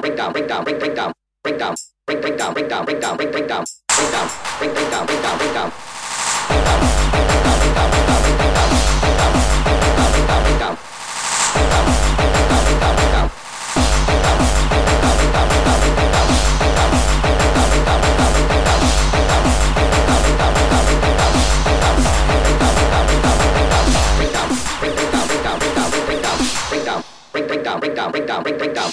break down.